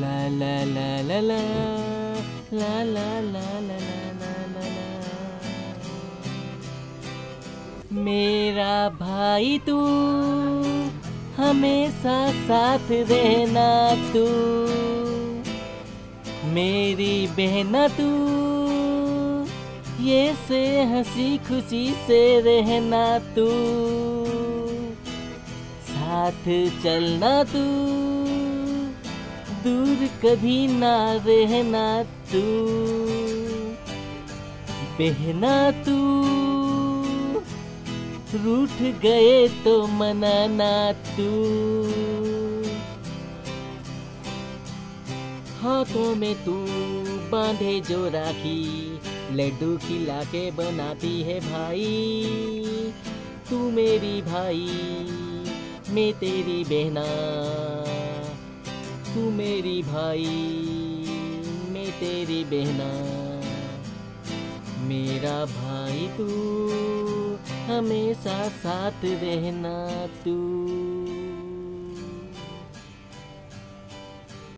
la la la la la la la la la la la। मेरा भाई तू हमेशा साथ देना, तू मेरी बहना, तू ये से हंसी खुशी से रहना, तू साथ चलना, तू दूर कभी ना रहना, तू बहना, तू रूठ गए तो मनाना, तू हाथों में तू बांधे जो राखी, लड्डू खिला के बनाती है भाई। तू मेरी भाई, मैं तेरी बहना, तू मेरी भाई, मैं तेरी बहना। मेरा भाई तू हमेशा साथ रहना, तू